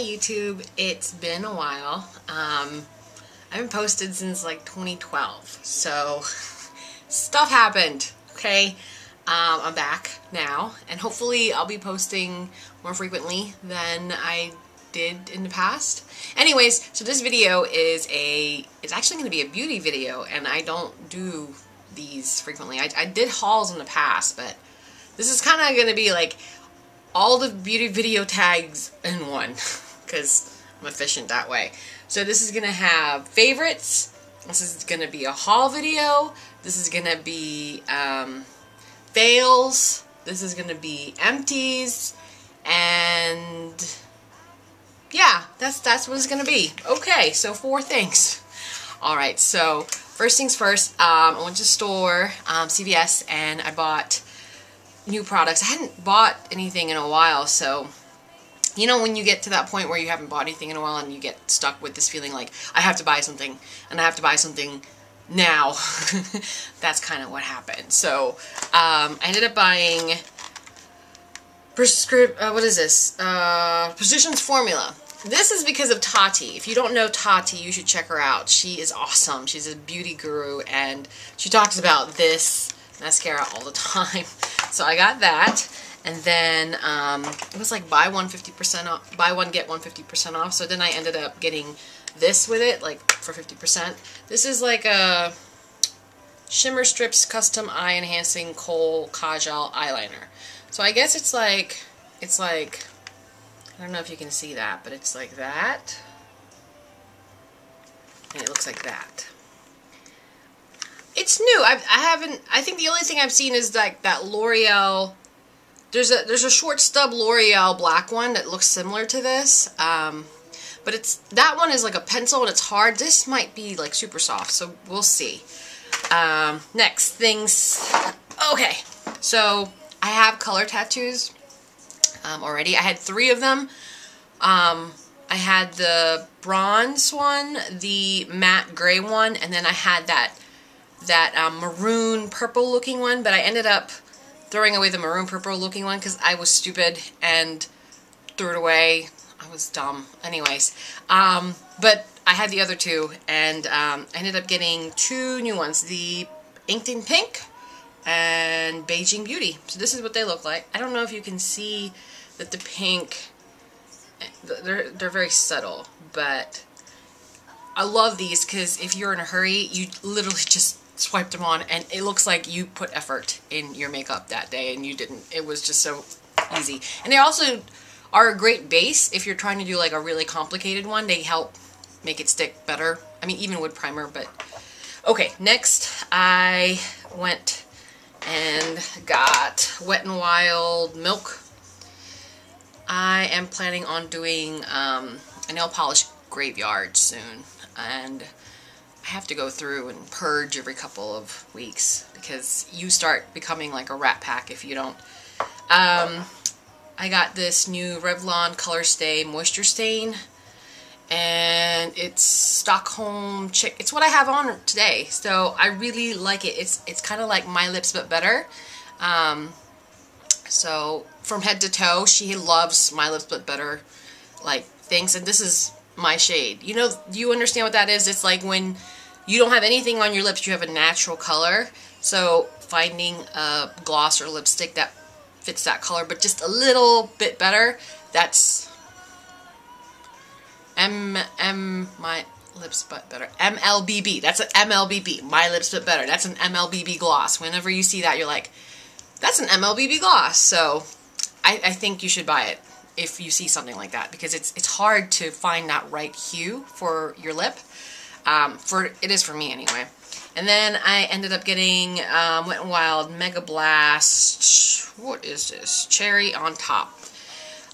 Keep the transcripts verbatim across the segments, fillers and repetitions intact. Hi YouTube, it's been a while. Um, I haven't posted since like twenty twelve, so stuff happened, okay? Um, I'm back now, and hopefully I'll be posting more frequently than I did in the past. Anyways, so this video is a, it's actually going to be a beauty video, and I don't do these frequently. I, I did hauls in the past, but this is kind of going to be like all the beauty video tags in one, because I'm efficient that way. So this is going to have favorites, this is going to be a haul video, this is going to be um, fails, this is going to be empties, and yeah, that's, that's what it's going to be. Okay, so four things. Alright, so first things first, um, I went to the store, um, C V S, and I bought new products. I hadn't bought anything in a while, so you know when you get to that point where you haven't bought anything in a while and you get stuck with this feeling like I have to buy something and I have to buy something now. That's kind of what happened. So um, I ended up buying prescript uh, what is this uh, Physicians Formula. This is because of Tati. If you don't know Tati, you should check her out. She is awesome. She's a beauty guru and she talks about this mascara all the time. So I got that, and then um, it was like buy one fifty percent off, buy one get one fifty percent off. So then I ended up getting this with it, like for fifty percent. This is like a Shimmer Strips Custom Eye Enhancing Kohl Kajal Eyeliner. So I guess it's like it's like I don't know if you can see that, but it's like that, and it looks like that. It's new. I've, I haven't, I think the only thing I've seen is like that L'Oreal, there's a, there's a short stub L'Oreal black one that looks similar to this, um, but it's, that one is like a pencil and it's hard. This might be like super soft, so we'll see. Um, next things, okay, so I have color tattoos um, already. I had three of them. Um, I had the bronze one, the matte gray one, and then I had that that um, maroon purple looking one, but I ended up throwing away the maroon purple looking one because I was stupid and threw it away. I was dumb. Anyways, um, but I had the other two, and um, I ended up getting two new ones, the Inked in Pink and Beijing Beauty. So this is what they look like. I don't know if you can see that the pink, they're, they're very subtle, but I love these because if you're in a hurry, you literally just swipe them on and it looks like you put effort in your makeup that day and you didn't. It was just so easy. And they also are a great base if you're trying to do like a really complicated one. They help make it stick better. I mean, even with primer, but okay. Next, I went and got Wet n Wild Milk. I am planning on doing um, a nail polish graveyard soon, and I have to go through and purge every couple of weeks because you start becoming like a rat pack if you don't. Um, I got this new Revlon Colorstay Moisture Stain, and it's Stockholm Chick. It's what I have on today, so I really like it. It's it's kind of like My Lips but better. Um, so from Head to Toe, she loves My Lips but better like things, and this is my shade. You know, you understand what that is? It's like when you don't have anything on your lips, you have a natural color. So finding a gloss or lipstick that fits that color, but just a little bit better, that's M, M, My Lips But Better. M L B B. That's an M L B B. My Lips But Better. That's an M L B B gloss. Whenever you see that, you're like, that's an M L B B gloss. So I, I think you should buy it if you see something like that, because it's it's hard to find that right hue for your lip. Um, for it is for me anyway. And then I ended up getting um, Wet n Wild Mega Blast. What is this? Cherry on Top.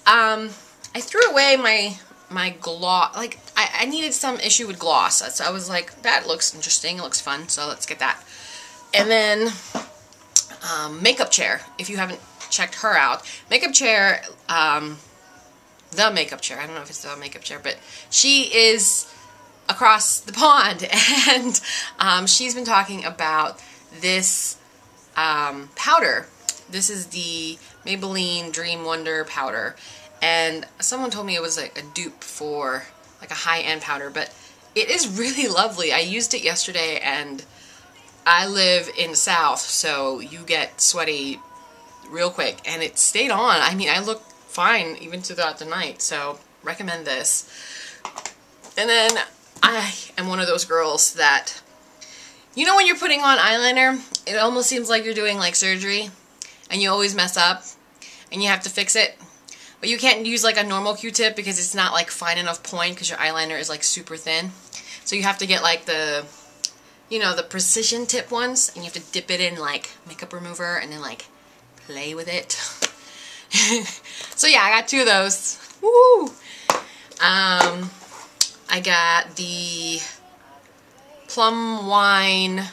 Um, I threw away my my gloss. Like I, I needed some issue with gloss, so I was like, that looks interesting. It looks fun, so let's get that. And then um, Makeup Chair. If you haven't checked her out, Makeup Chair. Um, The Makeup Chair. I don't know if it's The Makeup Chair, but she is across the pond, and um, she's been talking about this um, powder. This is the Maybelline Dream Wonder powder, and someone told me it was like a dupe for like a high-end powder, but it is really lovely. I used it yesterday, and I live in the South, so you get sweaty real quick, and it stayed on. I mean, I looked fine even throughout the night, so recommend this. And then I am one of those girls that, you know when you're putting on eyeliner, it almost seems like you're doing like surgery, and you always mess up, and you have to fix it. But you can't use like a normal Q-tip because it's not like fine enough point because your eyeliner is like super thin. So you have to get like the, you know, the precision tip ones, and you have to dip it in like makeup remover and then like play with it. So yeah, I got two of those. Woo! Um, I got the Plum Wine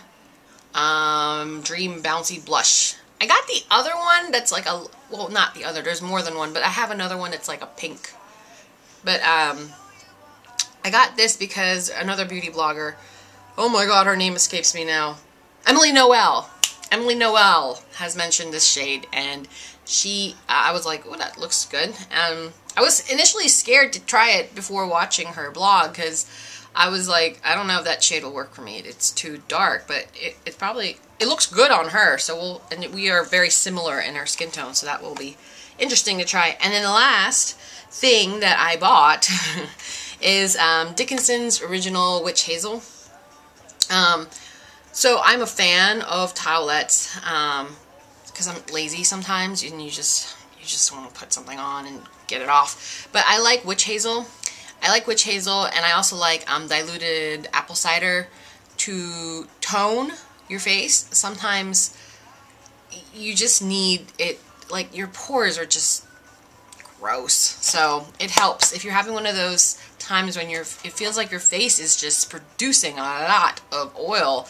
um, Dream Bouncy Blush. I got the other one that's like a, well, not the other, there's more than one, but I have another one that's like a pink. But um, I got this because another beauty blogger, oh my god, her name escapes me now, Emily Noel. Emily Noel has mentioned this shade, and she, uh, I was like, oh, that looks good. Um, I was initially scared to try it before watching her blog, because I was like, I don't know if that shade will work for me. It's too dark, but it, it probably, it looks good on her. So we'll, and we are very similar in our skin tone, so that will be interesting to try. And then the last thing that I bought is um, Dickinson's Original Witch Hazel. Um... So I'm a fan of towelettes because um, I'm lazy sometimes, and you just you just want to put something on and get it off. But I like witch hazel. I like witch hazel, and I also like um, diluted apple cider to tone your face. Sometimes you just need it. Like your pores are just gross, so it helps if you're having one of those times when you're. It feels like your face is just producing a lot of oil.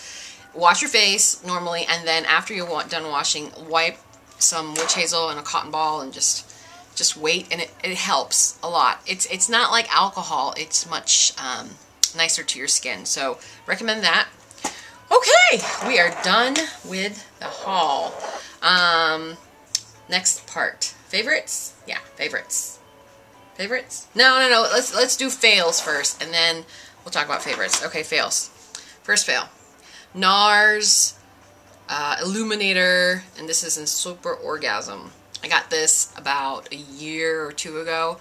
Wash your face normally, and then after you're done washing, wipe some witch hazel and a cotton ball and just just wait, and it, it helps a lot. It's it's not like alcohol. It's much um, nicer to your skin, so recommend that. Okay, we are done with the haul. Um, next part, favorites? Yeah, favorites. Favorites? No, no, no. Let's let's do fails first, and then we'll talk about favorites. Okay, fails. First fail. NARS uh, Illuminator, and this is in Super Orgasm. I got this about a year or two ago,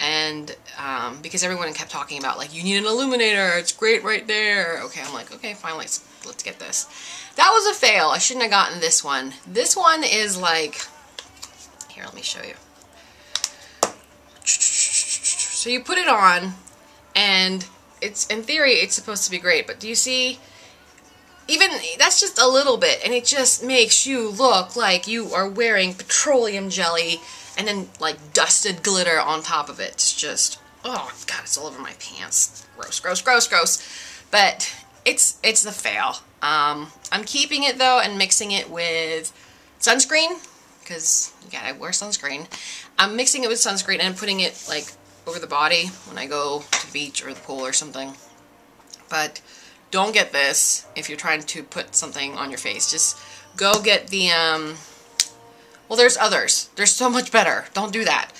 and um, because everyone kept talking about like, you need an illuminator, it's great right there. Okay, I'm like, okay, fine, let's, let's get this. That was a fail. I shouldn't have gotten this one. This one is like, here, let me show you. So you put it on, and it's, in theory, it's supposed to be great, but do you see? Even, that's just a little bit, and it just makes you look like you are wearing petroleum jelly and then, like, dusted glitter on top of it. It's just, oh, God, it's all over my pants. Gross, gross, gross, gross. But it's it's the fail. Um, I'm keeping it, though, and mixing it with sunscreen, because you gotta wear sunscreen. I'm mixing it with sunscreen and putting it, like, over the body when I go to the beach or the pool or something. But don't get this if you're trying to put something on your face. Just go get the, um, well, there's others. They're so much better. Don't do that.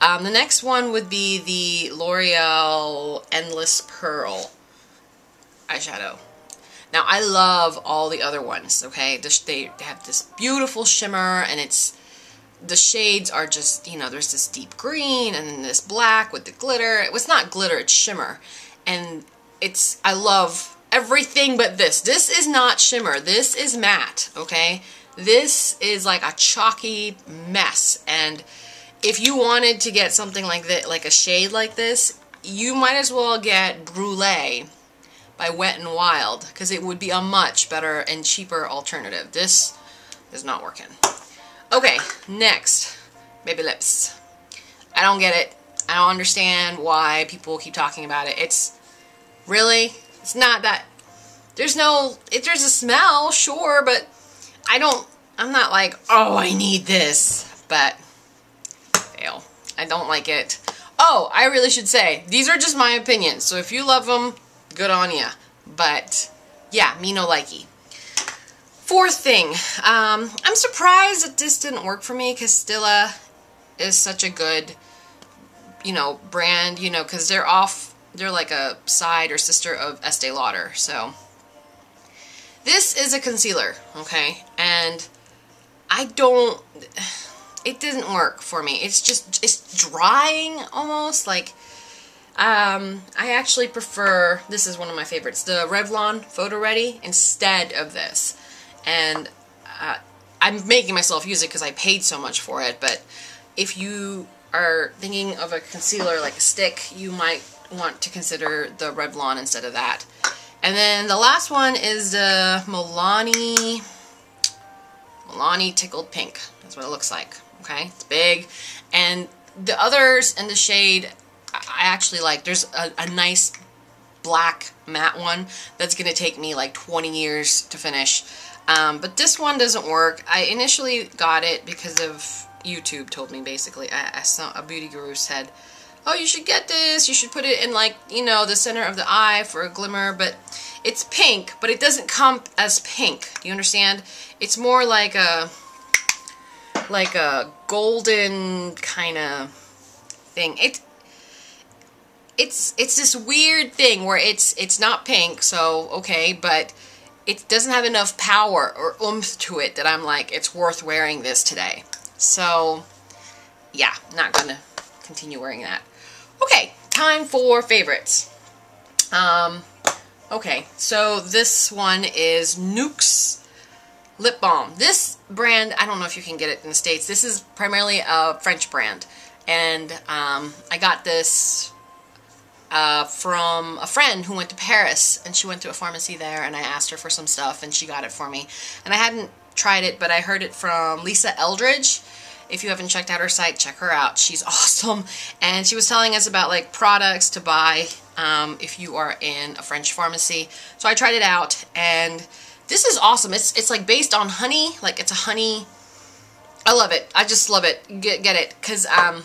Um, the next one would be the L'Oreal Endless Pearl eyeshadow. Now, I love all the other ones, okay? They have this beautiful shimmer, and it's, the shades are just, you know, there's this deep green and then this black with the glitter. It was not glitter, it's shimmer. And it's, I love everything but this. This is not shimmer. This is matte, okay? This is like a chalky mess. And if you wanted to get something like that, like a shade like this, you might as well get Brulee by Wet n Wild, because it would be a much better and cheaper alternative. This is not working. Okay, next, Baby Lips. I don't get it. I don't understand why people keep talking about it. It's really, it's not that, there's no, if there's a smell, sure, but I don't, I'm not like, oh, I need this, but fail. I don't like it. Oh, I really should say, these are just my opinions, so if you love them, good on ya. But, yeah, me no likey. Fourth thing, um, I'm surprised that this didn't work for me, because Stila is such a good you know, brand, you know, because they're off, they're like a side or sister of Estee Lauder. So this is a concealer, okay, and I don't, it didn't work for me. It's just, it's drying almost, like, um, I actually prefer, this is one of my favorites, the Revlon Photo Ready instead of this, and uh, I'm making myself use it because I paid so much for it, but if you are thinking of a concealer like a stick, you might want to consider the Revlon instead of that. And then the last one is the Milani, Milani Tickled Pink. That's what it looks like, okay? It's big. And the others in the shade I actually like. There's a, a nice black matte one that's gonna take me like twenty years to finish. Um, but this one doesn't work. I initially got it because of YouTube told me, basically. I, I saw a beauty guru said, oh, you should get this, you should put it in, like, you know, the center of the eye for a glimmer, but it's pink, but it doesn't come as pink, do you understand? It's more like a, like a golden kind of thing. It, it's, it's this weird thing where it's, it's not pink, so, okay, but it doesn't have enough power or oomph to it that I'm like, it's worth wearing this today. So, yeah, not gonna continue wearing that. Okay, time for favorites. Um, okay, so this one is Nuxe Lip Balm. This brand, I don't know if you can get it in the States. This is primarily a French brand. And um, I got this uh, from a friend who went to Paris. And she went to a pharmacy there, and I asked her for some stuff, and she got it for me. And I hadn't tried it, but I heard it from Lisa Eldridge. If you haven't checked out her site, check her out. She's awesome. And she was telling us about like products to buy um, if you are in a French pharmacy. So I tried it out, and this is awesome. It's it's like based on honey. Like it's a honey. I love it. I just love it. Get, get it. Because um,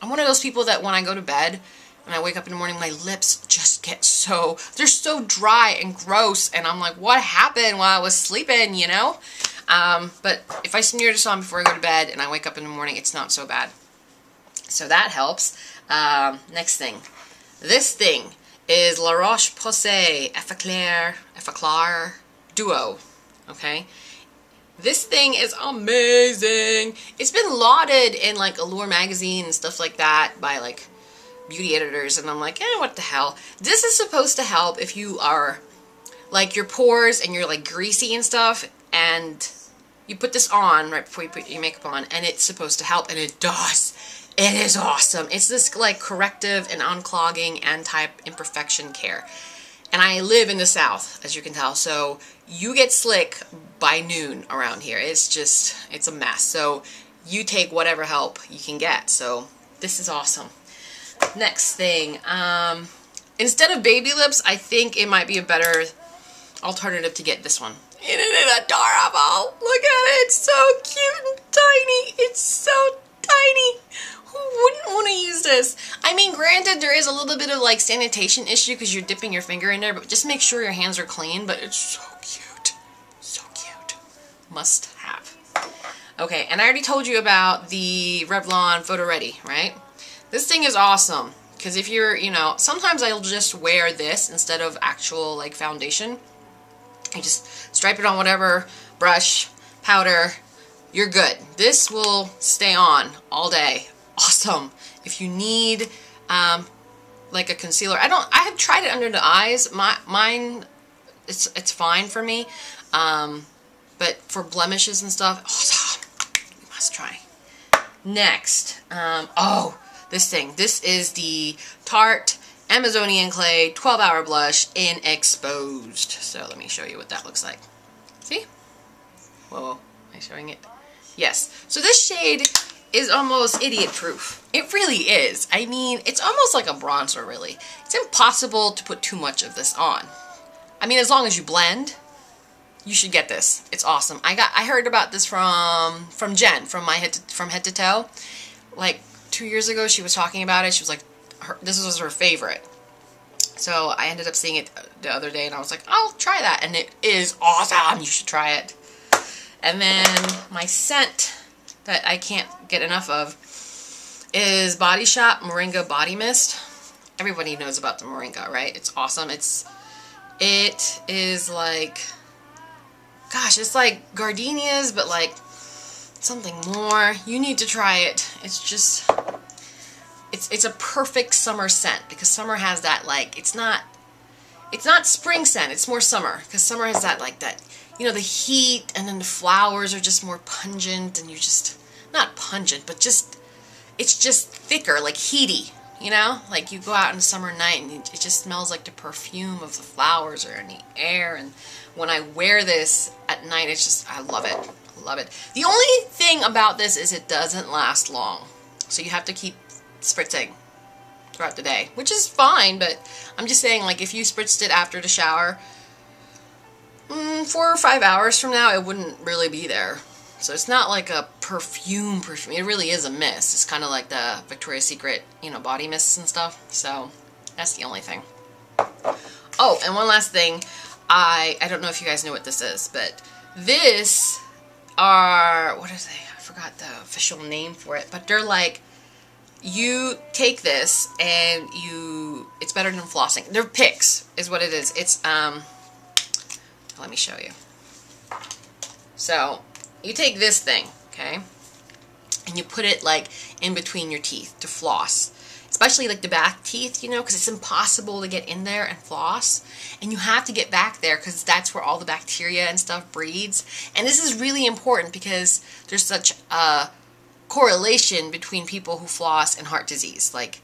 I'm one of those people that when I go to bed and I wake up in the morning, my lips just get so, they're so dry and gross. And I'm like, what happened while I was sleeping, you know? Um, but if I smear this on before I go to bed and I wake up in the morning, it's not so bad. So that helps. Um, next thing. This thing is La Roche-Posay Effaclar, Effaclar Duo. Okay? This thing is amazing. It's been lauded in like Allure magazine and stuff like that by like beauty editors, and I'm like, eh, what the hell? This is supposed to help if you are like your pores and you're like greasy and stuff, and you put this on right before you put your makeup on, and it's supposed to help, and it does. It is awesome. It's this like corrective and unclogging anti-imperfection care. And I live in the South, as you can tell, so you get slick by noon around here. It's just, it's a mess. So you take whatever help you can get. So this is awesome. Next thing, um, instead of Baby Lips, I think it might be a better alternative to get this one. Isn't it adorable? Look at it. It's so cute and tiny. It's so tiny. Who wouldn't want to use this? I mean, granted, there is a little bit of like sanitation issue because you're dipping your finger in there, but just make sure your hands are clean. But it's so cute. So cute. Must have. Okay, and I already told you about the Revlon Photo Ready, right? This thing is awesome because if you're, you know, sometimes I'll just wear this instead of actual like foundation. You just stripe it on whatever, brush, powder, you're good. This will stay on all day. Awesome. If you need um, like a concealer, I don't, I have tried it under the eyes. My, mine, it's, it's fine for me. Um, but for blemishes and stuff, awesome. You must try. Next, um, oh, this thing. This is the Tarte Amazonian Clay twelve-Hour Blush in Exposed. So let me show you what that looks like. See? Whoa, am I showing it? Yes. So this shade is almost idiot-proof. It really is. I mean, it's almost like a bronzer, really. It's impossible to put too much of this on. I mean, as long as you blend, you should get this. It's awesome. I got. I heard about this from from Jen from my head to, from Head to Toe. Like two years ago, she was talking about it. She was like. Her, this was her favorite, so I ended up seeing it the other day, and I was like, I'll try that, and it is awesome. You should try it. And then my scent that I can't get enough of is Body Shop Moringa Body Mist. Everybody knows about the Moringa, right? It's awesome. It's, it is like, gosh, it's like gardenias, but like something more. You need to try it. It's just, it's, it's a perfect summer scent because summer has that like, it's not, it's not spring scent. It's more summer because summer has that like that, you know, the heat, and then the flowers are just more pungent, and you're just, not pungent, but just, it's just thicker, like heaty. You know, like you go out on a summer night and it just smells like the perfume of the flowers or in the air. And when I wear this at night, it's just, I love it. I love it. The only thing about this is it doesn't last long. So you have to keep spritzing throughout the day, which is fine. But I'm just saying, like, if you spritzed it after the shower, mm, four or five hours from now, it wouldn't really be there. So it's not like a perfume perfume. It really is a mist. It's kind of like the Victoria's Secret, you know, body mists and stuff. So that's the only thing. Oh, and one last thing. I I don't know if you guys know what this is, but this are, what are they? I forgot the official name for it, but they're like, you take this and you, it's better than flossing. They're picks is what it is. It's, um, let me show you. So you take this thing, okay, and you put it like in between your teeth to floss, especially like the back teeth, you know, because it's impossible to get in there and floss, and you have to get back there because that's where all the bacteria and stuff breeds. And this is really important because there's such a correlation between people who floss and heart disease. Like,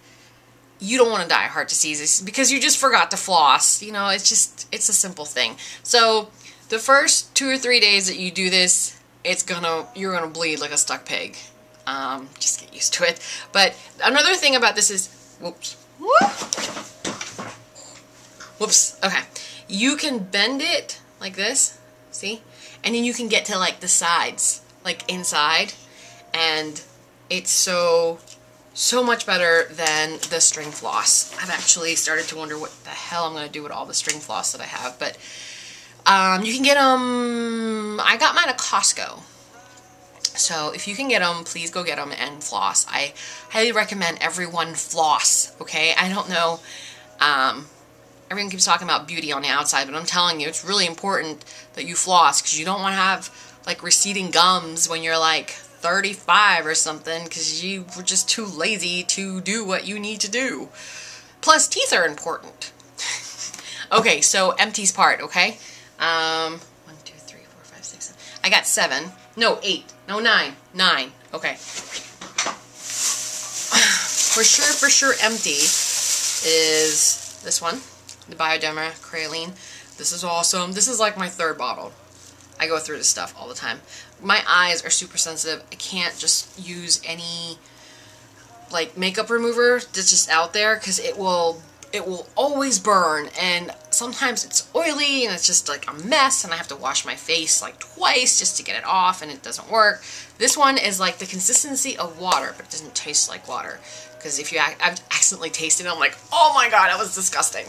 you don't want to die of heart disease because you just forgot to floss, you know. It's just, it's a simple thing. So the first two or three days that you do this, it's gonna, you're gonna bleed like a stuck pig. Um, just get used to it. But another thing about this is, whoops, whoops, okay. You can bend it like this, see? And then you can get to like the sides, like inside. And it's so, so much better than the string floss. I've actually started to wonder what the hell I'm gonna do with all the string floss that I have, but Um, you can get them, I got mine at Costco, so if you can get them, please go get them and floss. I highly recommend everyone floss, okay? I don't know, um, everyone keeps talking about beauty on the outside, but I'm telling you, it's really important that you floss, because you don't want to have, like, receding gums when you're, like, thirty-five or something, because you were just too lazy to do what you need to do. Plus, teeth are important. Okay, so empties part, okay? Um, one, two, three, four, five, six, seven. I got seven. No, eight. No, nine. Nine. Okay. For sure, for sure empty is this one. The Bioderma Kraylene. This is awesome. This is like my third bottle. I go through this stuff all the time. My eyes are super sensitive. I can't just use any, like, makeup remover that's just out there, because it will... it will always burn, and sometimes it's oily and it's just like a mess, and I have to wash my face like twice just to get it off, and it doesn't work. This one is like the consistency of water, but it doesn't taste like water, because if you ac I've accidentally tasted it, I'm like, oh my god, that was disgusting.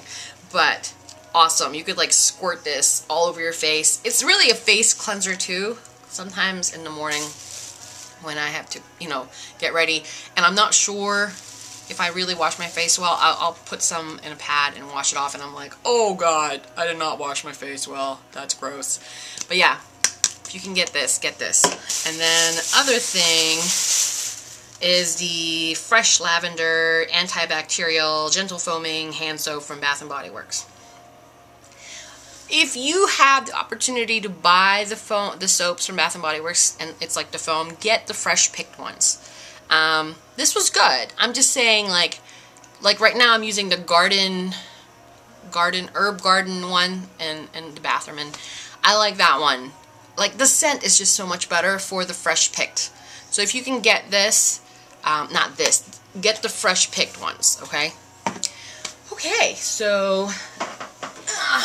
But awesome. You could like squirt this all over your face. It's really a face cleanser too. Sometimes in the morning when I have to, you know, get ready and I'm not sure if I really wash my face well, I'll, I'll put some in a pad and wash it off, and I'm like, oh god, I did not wash my face well. That's gross. But yeah, if you can get this, get this. And then other thing is the Fresh Lavender Antibacterial Gentle Foaming Hand Soap from Bath and Body Works. If you have the opportunity to buy the foam, the soaps from Bath and Body Works, and it's like the foam, get the fresh picked ones. Um, this was good. I'm just saying, like, like right now I'm using the garden, garden, herb garden one and, and the bathroom, and I like that one. Like, the scent is just so much better for the fresh picked. So if you can get this, um, not this, get the fresh picked ones, okay? Okay, so, uh,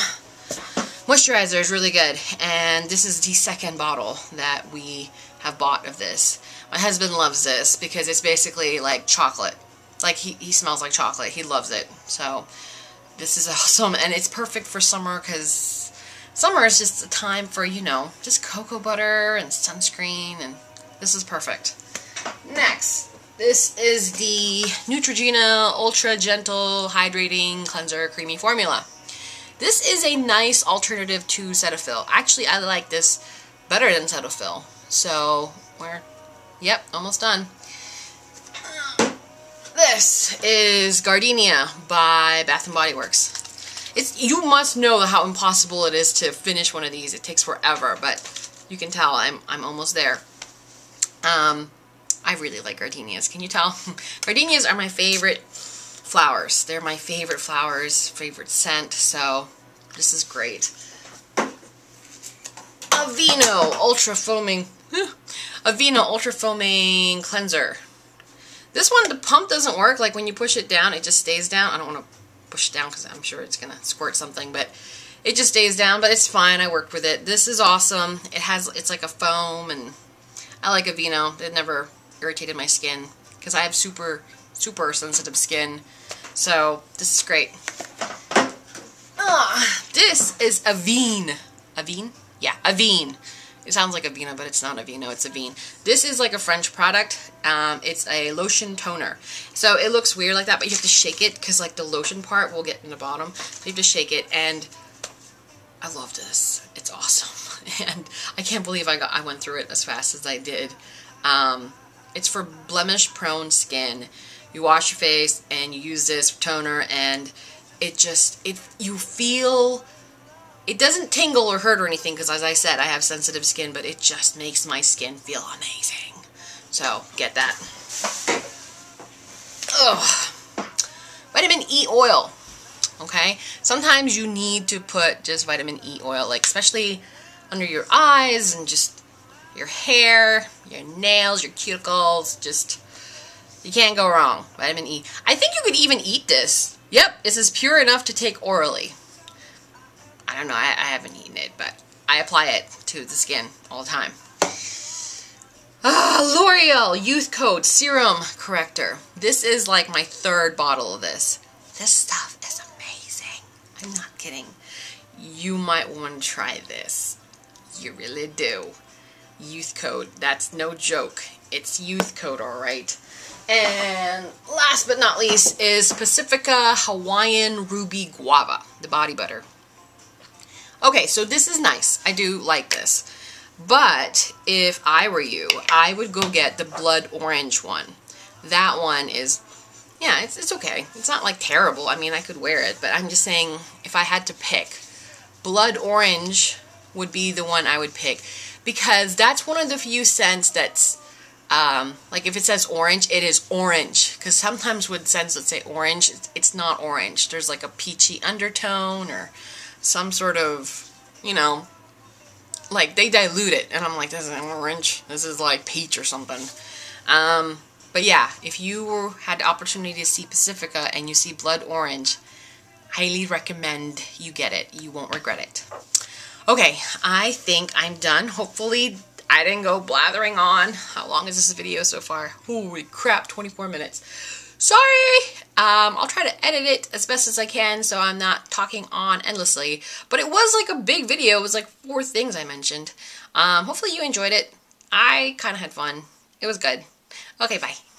moisturizer is really good, and this is the second bottle that we have bought of this. My husband loves this because it's basically like chocolate. Like, he, he smells like chocolate. He loves it. So this is awesome, and it's perfect for summer, because summer is just a time for, you know, just cocoa butter and sunscreen, and this is perfect. Next, This is the Neutrogena Ultra Gentle Hydrating Cleanser Creamy Formula. This is a nice alternative to Cetaphil. Actually, I like this better than Cetaphil. So, we're, yep, almost done. This is Gardenia by Bath and Body Works. It's, you must know how impossible it is to finish one of these. It takes forever, but you can tell I'm, I'm almost there. Um, I really like gardenias. Can you tell? Gardenias are my favorite flowers. They're my favorite flowers, favorite scent, so this is great. Aveeno Ultra Foaming. Aveeno Ultra Foaming Cleanser. This one, the pump doesn't work. Like when you push it down, it just stays down. I don't want to push it down because I'm sure it's gonna squirt something, but it just stays down, but it's fine. I worked with it. This is awesome. It has, it's like a foam, and I like Aveeno. It never irritated my skin because I have super super sensitive skin, so this is great. Ugh, this is Avène. Avène? Yeah, Avène. It sounds like Aveeno, but it's not Aveeno, it's Avène. This is like a French product. Um, it's a lotion toner. So it looks weird like that, but you have to shake it because like the lotion part will get in the bottom. So you have to shake it, and I love this. It's awesome. And I can't believe I, got, I went through it as fast as I did. Um, it's for blemish-prone skin. You wash your face and you use this toner, and it just, it you feel... It doesn't tingle or hurt or anything because, as I said, I have sensitive skin, but it just makes my skin feel amazing. So, get that. Ugh. Vitamin E oil. Okay? Sometimes you need to put just vitamin E oil, like especially under your eyes and just your hair, your nails, your cuticles. Just, you can't go wrong. Vitamin E. I think you could even eat this. Yep, this is pure enough to take orally. I don't know, I, I haven't eaten it, but I apply it to the skin all the time. Uh, L'Oreal Youth Code Serum Corrector. This is like my third bottle of this. This stuff is amazing. I'm not kidding. You might want to try this. You really do. Youth Code. That's no joke. It's Youth Code, alright. And last but not least is Pacifica Hawaiian Ruby Guava, the body butter. Okay, so this is nice. I do like this. But if I were you, I would go get the blood orange one. That one is, yeah, it's, it's okay. It's not like terrible. I mean, I could wear it, but I'm just saying if I had to pick, blood orange would be the one I would pick. Because that's one of the few scents that's, um, like if it says orange, it is orange. Because sometimes with scents that say orange, it's, it's not orange. There's like a peachy undertone or... some sort of, you know, like they dilute it, and I'm like, this is an orange, this is like peach or something. Um, but yeah, if you were, had the opportunity to see Pacifica and you see blood orange, highly recommend you get it. You won't regret it. Okay, I think I'm done. Hopefully I didn't go blathering on. How long is this video so far? Holy crap, twenty-four minutes. Sorry! Um, I'll try to edit it as best as I can so I'm not talking on endlessly. But it was like a big video. It was like four things I mentioned. Um, hopefully you enjoyed it. I kind of had fun. It was good. Okay, bye.